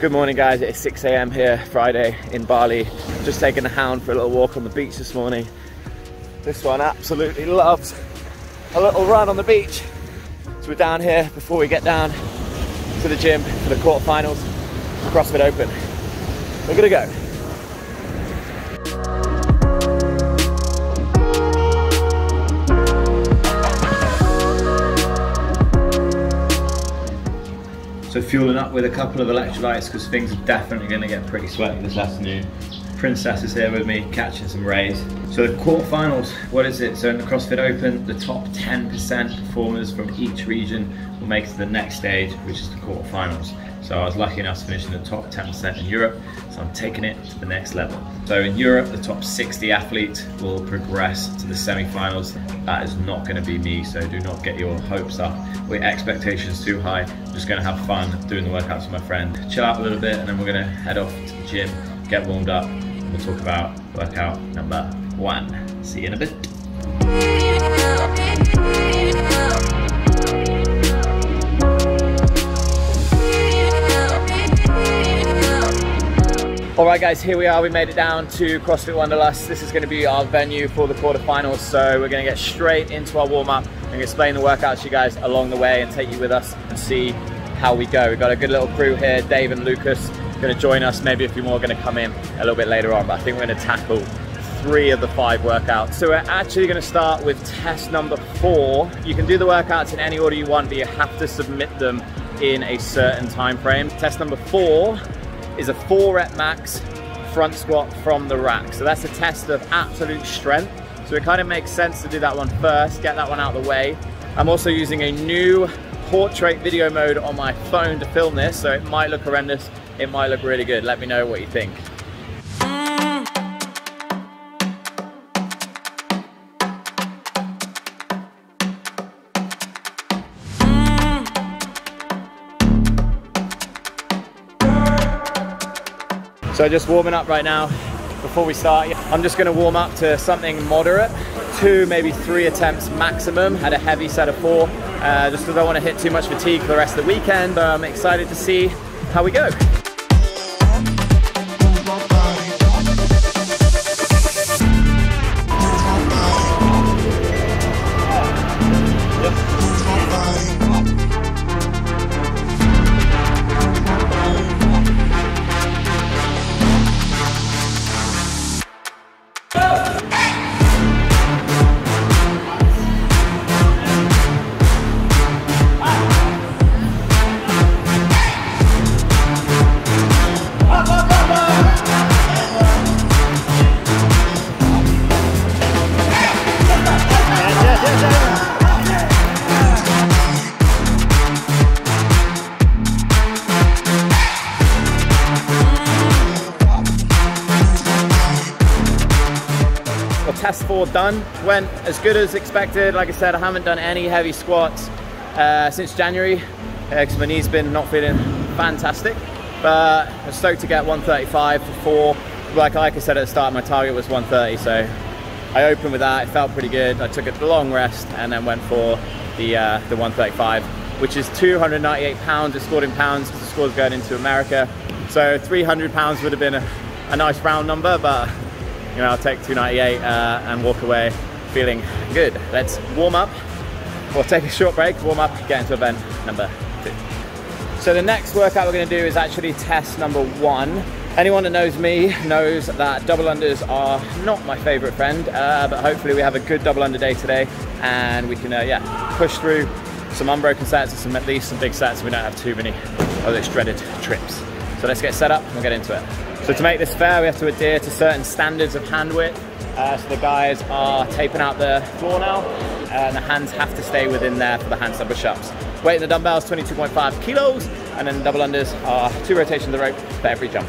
Good morning guys, it's 6 AM here, Friday in Bali. Just taking the hound for a little walk on the beach this morning. This one absolutely loves a little run on the beach. So we're down here before we get down to the gym for the quarterfinals, CrossFit Open. We're gonna go. So fueling up with a couple of electrolytes because things are definitely going to get pretty sweaty this afternoon. Princess is here with me, catching some rays. So the quarterfinals, what is it? So in the CrossFit Open, the top 10% performers from each region will make it to the next stage, which is the quarterfinals. So I was lucky enough to finish in the top 10% in Europe, so I'm taking it to the next level. So in Europe, the top 60 athletes will progress to the semi-finals. That is not going to be me, so do not get your hopes up or your expectations too high. I'm just going to have fun doing the workouts with my friend, chill out a little bit, and then we're going to head off to the gym, get warmed up, and we'll talk about workout number 1. See you in a bit. Alright guys, here we are, we made it down to CrossFit Wanderlust. This is going to be our venue for the quarterfinals, so we're going to get straight into our warm-up and explain the workouts to you guys along the way and take you with us and see how we go. We've got a good little crew here, Dave and Lucas going to join us, maybe a few more are going to come in a little bit later on, but I think we're going to tackle 3 of the 5 workouts. So we're actually going to start with test number 4. You can do the workouts in any order you want, but you have to submit them in a certain time frame. Test number 4 is a 4-rep max front squat from the rack. So that's a test of absolute strength. So it kind of makes sense to do that one first, get that one out of the way. I'm also using a new portrait video mode on my phone to film this, so it might look horrendous, it might look really good. Let me know what you think. So just warming up right now before we start. I'm just gonna warm up to something moderate, 2, maybe 3 attempts maximum at a heavy set of 4, just because I wanna hit too much fatigue for the rest of the weekend. I'm excited to see how we go. Test 4 done, went as good as expected. Like I said, I haven't done any heavy squats since January because my knee's been not feeling fantastic, but I'm stoked to get 135 for 4. Like I said at the start, my target was 130, so I opened with that. It felt pretty good. I took a long rest and then went for the 135, which is 298 pounds. It's scored in pounds because the score's going into America, so 300 pounds would have been a nice round number, but you know, I'll take 298 and walk away feeling good. Let's warm up, or take a short break, warm up, get into event number 2. So the next workout we're gonna do is actually test number 1. Anyone that knows me knows that double unders are not my favorite friend, but hopefully we have a good double under day today and we can, yeah, push through some unbroken sets and some, at least some big sets, so we don't have too many of those dreaded trips. So let's get set up and we'll get into it. So to make this fair, we have to adhere to certain standards of hand width. So the guys are taping out the floor now, and the hands have to stay within there for the handstand push-ups. Weight in the dumbbells, 22.5 kilos, and then the double unders are 2 rotations of the rope for every jump.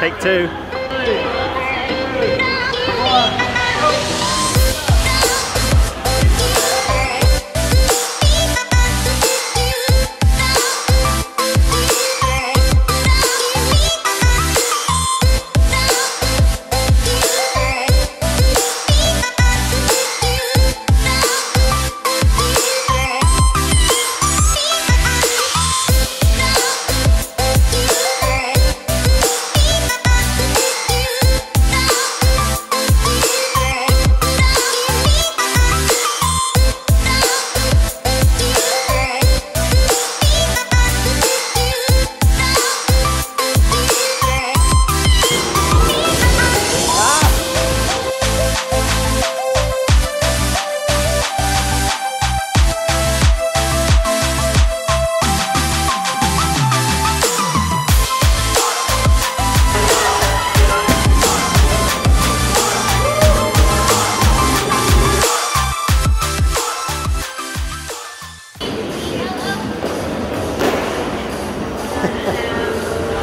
Take 2.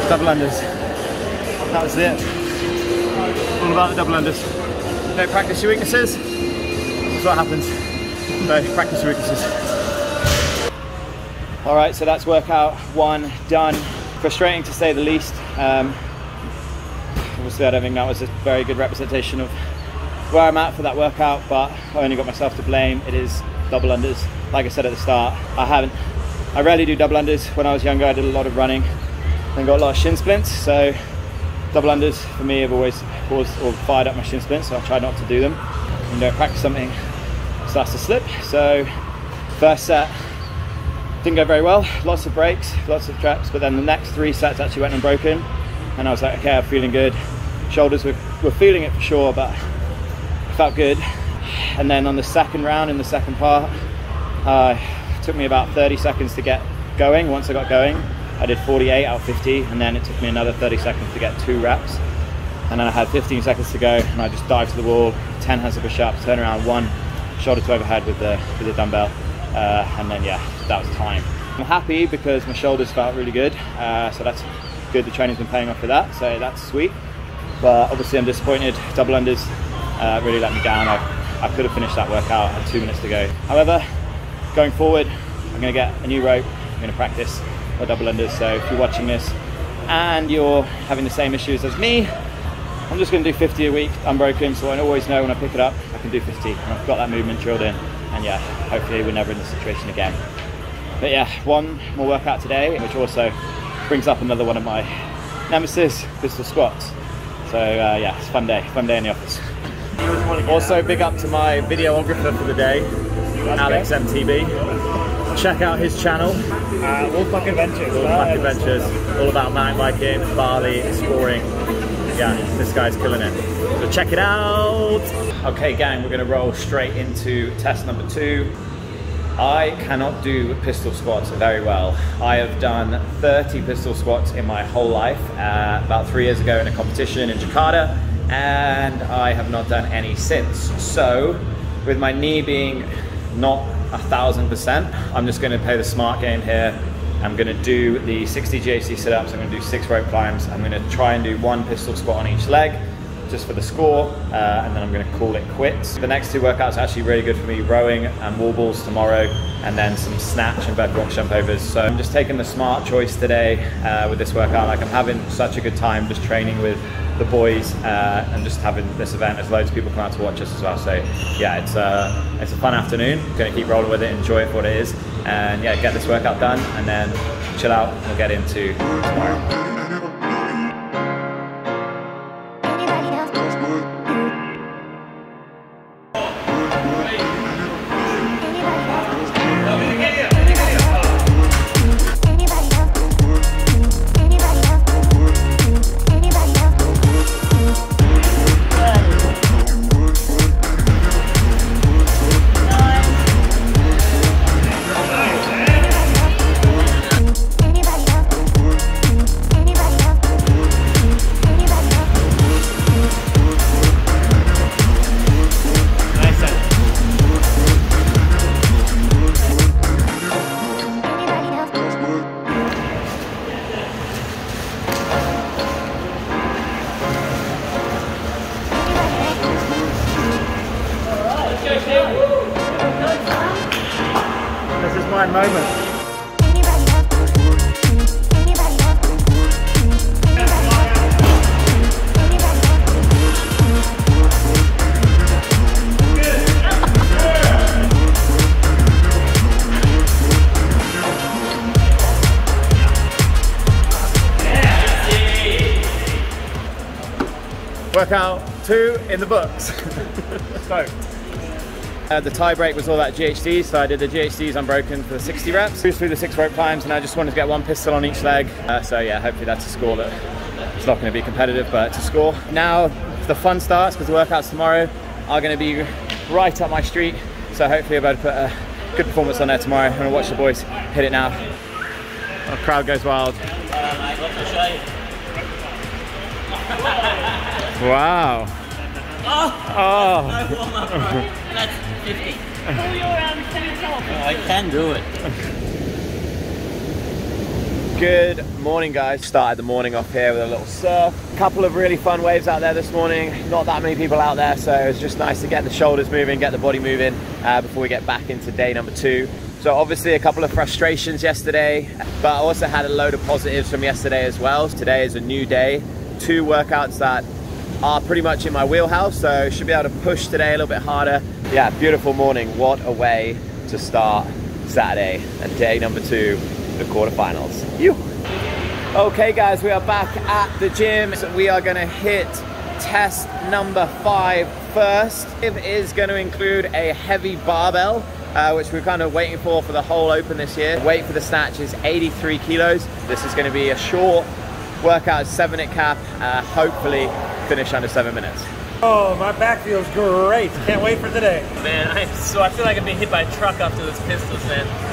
Double unders. That was it. All about the double unders. Don't practice your weaknesses. That's what happens. So practice your weaknesses. All right, so that's workout one done. Frustrating to say the least. Obviously, I don't think that was a very good representation of where I'm at for that workout, but I only got myself to blame. It is double unders. Like I said at the start, I rarely do double unders. When I was younger, I did a lot of running and got a lot of shin splints, so double unders for me have always caused or fired up my shin splints, so I try not to do them. When you don't practice something, it starts to slip. So first set didn't go very well, lots of breaks, lots of traps, but then the next three sets actually went unbroken, and I was like, okay, I'm feeling good. Shoulders were feeling it for sure, but I felt good. And then on the second round, in the second part, it took me about 30 seconds to get going. Once I got going, I did 48 out of 50, and then it took me another 30 seconds to get 2 reps. And then I had 15 seconds to go, and I just dived to the wall, 10 hands to push up, turn around, 1 shoulder to overhead with the dumbbell. And then yeah, that was time. I'm happy because my shoulders felt really good. So that's good, the training's been paying off for that, so that's sweet. But obviously I'm disappointed, double unders really let me down. I could have finished that workout at 2 minutes to go. However, going forward, I'm gonna get a new rope, I'm gonna practice or double unders. So if you're watching this and you're having the same issues as me, I'm just gonna do 50 a week unbroken, so I always know when I pick it up I can do 50, and I've got that movement drilled in, and yeah, hopefully we're never in this situation again. But yeah, one more workout today, which also brings up another one of my nemesis, pistol squats. So yeah, it's a fun day in the office. Also big up to my videographer for the day, Alex MTB. Check out his channel, Wolfpack Adventures. Wolfpack Adventures, all about mountain biking, Bali, exploring. Yeah, this guy's killing it. So check it out. Okay, gang, we're gonna roll straight into test number 2. I cannot do pistol squats very well. I have done 30 pistol squats in my whole life, about 3 years ago in a competition in Jakarta, and I have not done any since. So, with my knee being not 1,000%. I'm just gonna play the smart game here. I'm gonna do the 60 GHC sit-ups, I'm gonna do 6 rope climbs, I'm gonna try and do 1 pistol squat on each leg, just for the score, and then I'm gonna call it quits. The next 2 workouts are actually really good for me, rowing and wall balls tomorrow, and then some snatch and bed walk jump overs. So I'm just taking the smart choice today with this workout. Like, I'm having such a good time just training with the boys and just having this event. There's loads of people come out to watch us as well. So yeah, it's a fun afternoon. Gonna keep rolling with it, enjoy it for what it is. And yeah, get this workout done and then chill out. We'll get into tomorrow. Moment. Workout 2 in the books. So. The tie break was all that GHD, so I did the GHDs unbroken for 60 reps. Cruised through the 6 rope climbs, and I just wanted to get 1 pistol on each leg. So yeah, hopefully that's a score that it's not going to be competitive, but it's a score. Now the fun starts, because the workouts tomorrow are going to be right up my street. So hopefully I'll be able to put a good performance on there tomorrow. I'm going to watch the boys hit it now. The crowd goes wild. Wow. Oh. Oh. That's 50. I can do it. Good morning, guys. Started the morning off here with a little surf. A couple of really fun waves out there this morning. Not that many people out there, so it's just nice to get the shoulders moving, get the body moving before we get back into day number two. So obviously a couple of frustrations yesterday, but I also had a load of positives from yesterday as well. Today is a new day. Two workouts that are pretty much in my wheelhouse, so should be able to push today a little bit harder. Yeah, beautiful morning. What a way to start Saturday and day number two, the quarterfinals. Okay guys, we are back at the gym. So we are gonna hit test number 5 first. It is gonna include a heavy barbell, which we're kind of waiting for the whole Open this year. Weight for the snatch is 83 kilos. This is gonna be a short workout, 7-minute cap, hopefully finish under 7 minutes. Oh, my back feels great. Can't wait for today. Man, I feel like I'm being hit by a truck after those pistols, man.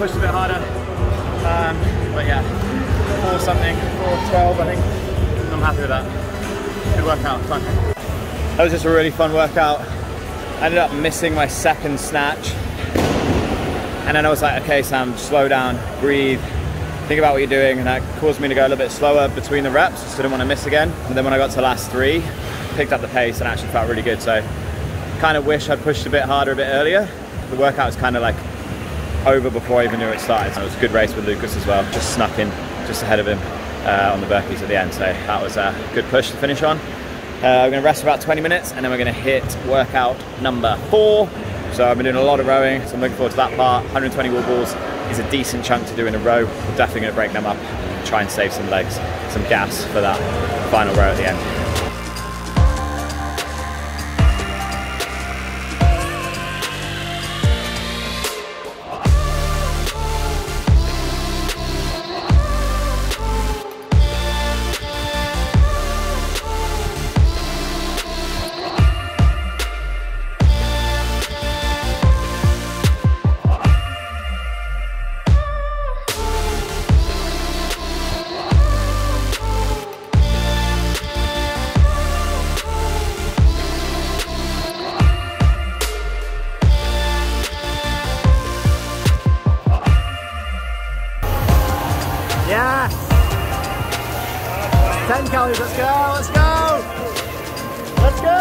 Pushed a bit harder, but yeah, 412 I think. I'm happy with that. Good workout, fun. That was just a really fun workout. I ended up missing my second snatch, and then I was like, okay Sam, slow down, breathe, think about what you're doing, and that caused me to go a little bit slower between the reps, so I didn't want to miss again. And then when I got to the last 3, picked up the pace and actually felt really good, so kind of wish I'd pushed a bit harder a bit earlier. The workout was kind of like over before I even knew it started. So it was a good race with Lucas as well. Just snuck in just ahead of him on the burpees at the end. So that was a good push to finish on. We're gonna rest for about 20 minutes and then we're gonna hit workout number 4. So I've been doing a lot of rowing, so I'm looking forward to that part. 120 wall balls is a decent chunk to do in a row. We're definitely gonna break them up and try and save some legs, some gas for that final row at the end. Yes! 10 calories, let's go, let's go! Let's go!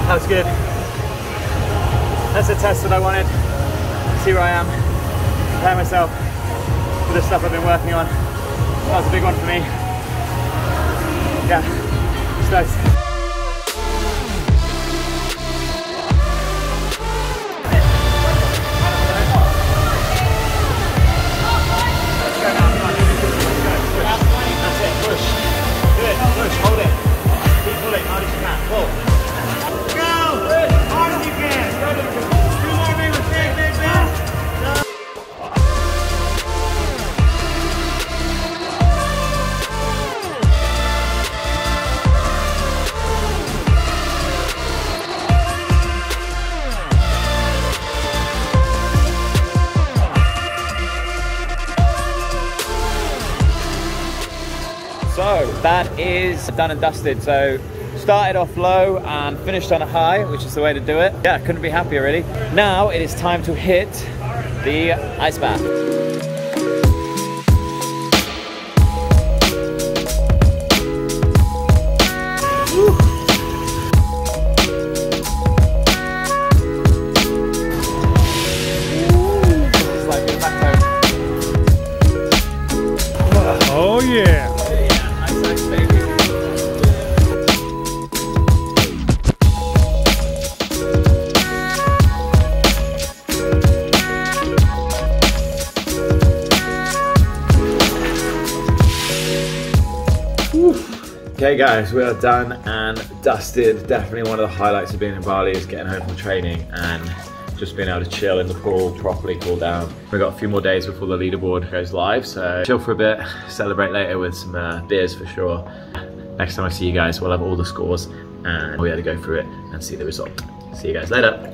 That was good. That's a test that I wanted. See where I am. Prepare myself for the stuff I've been working on. That was a big one for me. Yeah, it's nice. That's it, push. Do it, push, hold it. Keep pulling, hard as you can, pull. Go, push, hard as you can. Go, go, go. that is done and dusted. So started off low and finished on a high, which is the way to do it. Yeah, couldn't be happier really. Now it is time to hit the ice bath. Oh yeah. Okay guys, we are done and dusted. Definitely one of the highlights of being in Bali is getting home from training and just being able to chill in the pool, properly cool down. We've got a few more days before the leaderboard goes live, so chill for a bit, celebrate later with some beers for sure. Next time I see you guys, we'll have all the scores and we'll be able to go through it and see the result. See you guys later.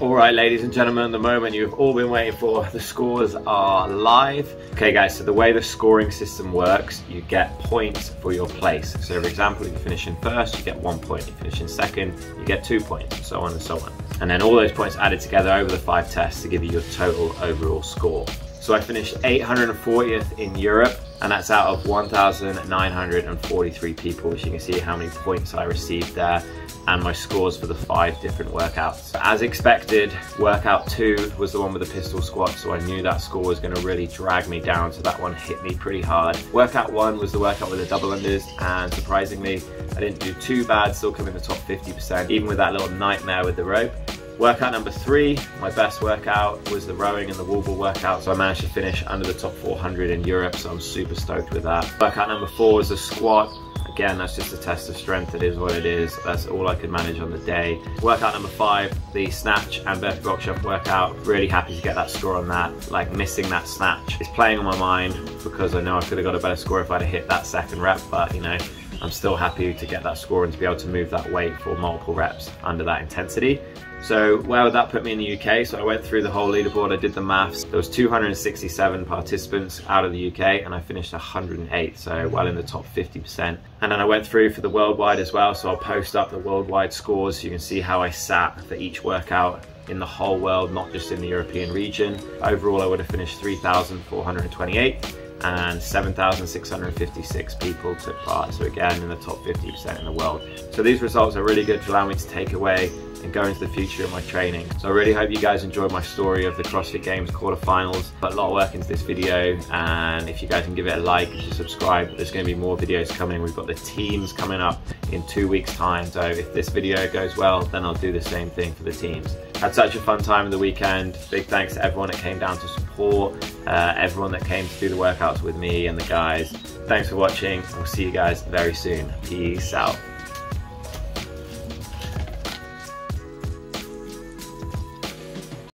All right, ladies and gentlemen, the moment you've all been waiting for, the scores are live. Okay guys, so the way the scoring system works, you get points for your place. So for example, if you finish in first, you get 1 point. If you finish in second, you get 2 points, and so on and so on. And then all those points added together over the 5 tests to give you your total overall score. So I finished 840th in Europe, and that's out of 1,943 people, which you can see how many points I received there, and my scores for the 5 different workouts. As expected, workout 2 was the one with the pistol squat, so I knew that score was gonna really drag me down, so that one hit me pretty hard. Workout 1 was the workout with the double unders, and surprisingly, I didn't do too bad, still coming in the top 50%, even with that little nightmare with the rope. Workout number 3, my best workout, was the rowing and the wall ball workout, so I managed to finish under the top 400 in Europe, so I'm super stoked with that. Workout number 4 was the squat. Again, that's just a test of strength, it is what it is. That's all I could manage on the day. Workout number 5, the snatch and burpee box jump workout. Really happy to get that score on that. Like, missing that snatch is playing on my mind because I know I could have got a better score if I'd have hit that 2nd rep, but you know, I'm still happy to get that score and to be able to move that weight for multiple reps under that intensity. So where would that put me in the UK? So I went through the whole leaderboard, I did the maths. There was 267 participants out of the UK and I finished 108, so well in the top 50%. And then I went through for the worldwide as well, so I'll post up the worldwide scores so you can see how I sat for each workout in the whole world, not just in the European region. Overall, I would have finished 3,428. And 7,656 people took part, so again in the top 50% in the world. So these results are really good to allow me to take away and go into the future of my training. So I really hope you guys enjoyed my story of the CrossFit Games quarterfinals. Put a lot of work into this video, and if you guys can give it a like, if you subscribe, there's going to be more videos coming. We've got the teams coming up in 2 weeks time, so if this video goes well, then I'll do the same thing for the teams. Had such a fun time of the weekend. Big thanks to everyone that came down to support, everyone that came to do the workouts with me and the guys. Thanks for watching. We'll see you guys very soon. Peace out.